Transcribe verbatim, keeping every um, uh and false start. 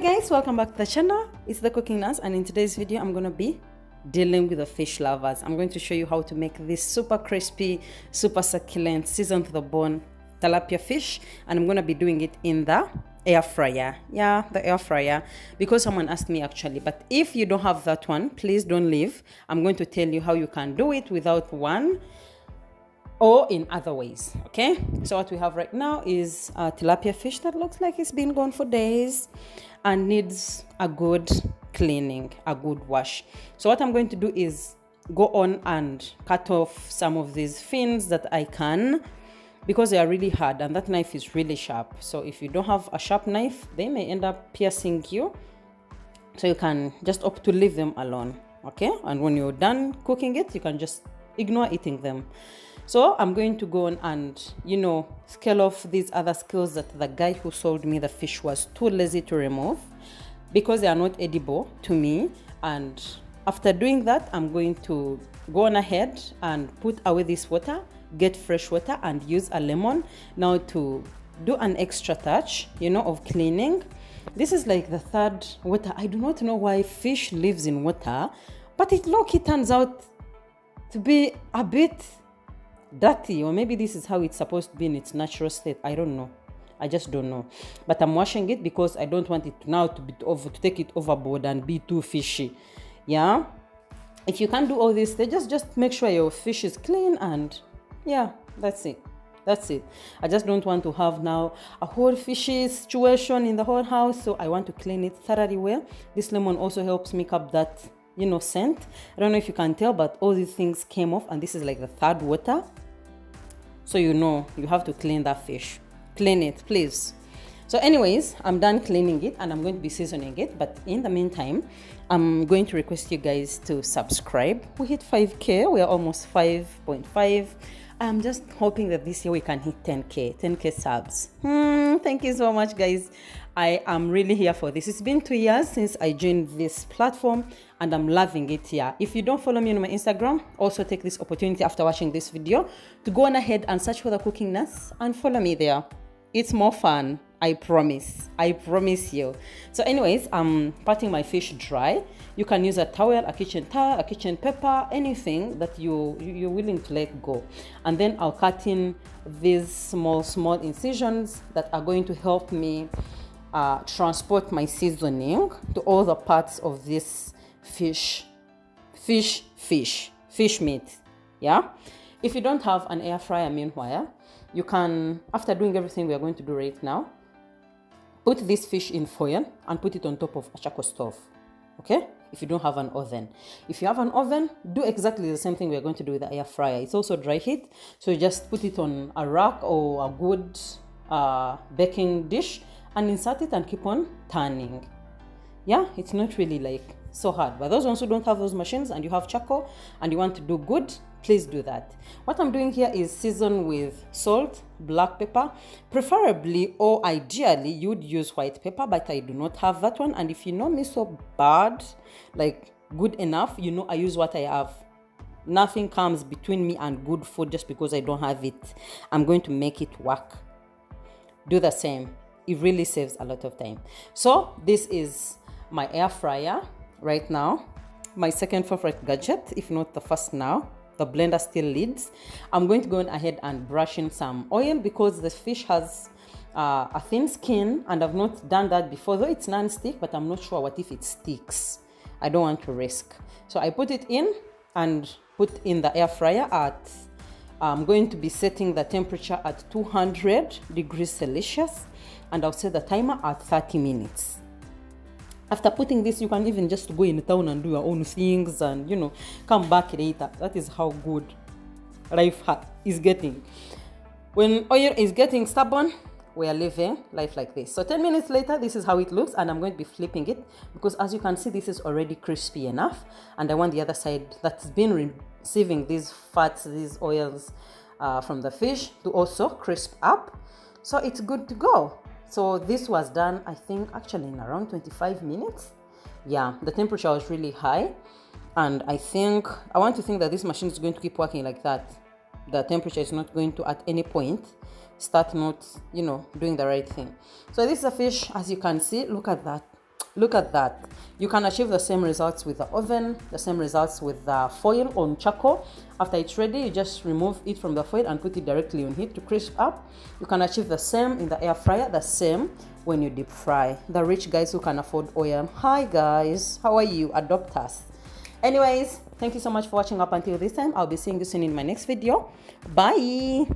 Hi guys, welcome back to the channel. It's the Cooking Nurse, and in today's video I'm gonna be dealing with the fish lovers. I'm going to show you how to make this super crispy, super succulent, seasoned to the bone tilapia fish, and I'm gonna be doing it in the air fryer. Yeah, the air fryer, because someone asked me actually. But if you don't have that one, please don't leave. I'm going to tell you how you can do it without one or in other ways. Okay, so what we have right now is a tilapia fish that looks like it's been gone for days and needs a good cleaning, a good wash. So what I'm going to do is go on and cut off some of these fins that I can, because they are really hard and that knife is really sharp. So if you don't have a sharp knife, they may end up piercing you, so you can just opt to leave them alone. Okay, and when you're done cooking it, you can just ignore eating them. So I'm going to go on and, you know, scale off these other scales that the guy who sold me the fish was too lazy to remove, because they are not edible to me. And after doing that, I'm going to go on ahead and put away this water, get fresh water, and use a lemon now to do an extra touch, you know, of cleaning. This is like the third water. I do not know why fish lives in water, but it low-key turns out to be a bit dirty, or maybe this is how it's supposed to be in its natural state. I don't know, I just don't know. But I'm washing it because I don't want it now to be over, to take it overboard and be too fishy. Yeah, if you can't do all these stages, just just make sure your fish is clean, and yeah, that's it, that's it. I just don't want to have now a whole fishy situation in the whole house, so I want to clean it thoroughly well. This lemon also helps make up that, you know, scent. I don't know if you can tell, but all these things came off, and this is like the third water. So you know you have to clean that fish. Clean it, please. So anyways, I'm done cleaning it and I'm going to be seasoning it. But in the meantime, I'm going to request you guys to subscribe. We hit five K, we are almost five point five. I'm just hoping that this year we can hit ten K, ten K subs. Hmm, thank you so much, guys. I am really here for this. It's been two years since I joined this platform and I'm loving it here. If you don't follow me on my Instagram, also take this opportunity after watching this video to go on ahead and search for The Cooking Nurse and follow me there. It's more fun, I promise. I promise you. So anyways, I'm patting my fish dry. You can use a towel, a kitchen towel, a kitchen paper, anything that you, you're willing to let go. And then I'll cut in these small, small incisions that are going to help me Uh, transport my seasoning to all the parts of this fish fish fish fish meat. Yeah, if you don't have an air fryer, meanwhile, you can, after doing everything we are going to do right now, put this fish in foil and put it on top of a charcoal stove. Okay, if you don't have an oven. If you have an oven, do exactly the same thing we are going to do with the air fryer. It's also dry heat, so you just put it on a rack or a good uh, baking dish and insert it and keep on turning. Yeah, it's not really like so hard. But those ones who don't have those machines and you have charcoal and you want to do good, please do that. What I'm doing here is season with salt, black pepper, preferably, or ideally you'd use white pepper, but I do not have that one. And if you know me so bad, like good enough, you know I use what I have. Nothing comes between me and good food just because I don't have it. I'm going to make it work. Do the same. It really saves a lot of time. So this is my air fryer right now, my second favorite gadget, if not the first now. The blender still leads. I'm going to go on ahead and brush in some oil, because the fish has uh, a thin skin and I've not done that before. Though it's non-stick, but I'm not sure what if it sticks. I don't want to risk. So I put it in and put in the air fryer at, I'm going to be setting the temperature at two hundred degrees Celsius. And I'll set the timer at thirty minutes. After putting this, you can even just go in town and do your own things and, you know, come back later. That is how good life is getting. When oil is getting stubborn, we are living life like this. So ten minutes later, this is how it looks, and I'm going to be flipping it, because as you can see, this is already crispy enough, and I want the other side that's been receiving these fats, these oils uh, from the fish, to also crisp up. So it's good to go. So this was done, I think, actually in around twenty-five minutes. Yeah, the temperature was really high. And I think, I want to think that this machine is going to keep working like that. The temperature is not going to, at any point, start not, you know, doing the right thing. So this is a fish, as you can see. Look at that. Look at that. You can achieve the same results with the oven, the same results with the foil on charcoal. After it's ready, you just remove it from the foil and put it directly on heat to crisp up. You can achieve the same in the air fryer, the same when you deep fry. The rich guys who can afford oil. Hi guys, how are you? Adopt us. Anyways, thank you so much for watching up until this time. I'll be seeing you soon in my next video. Bye.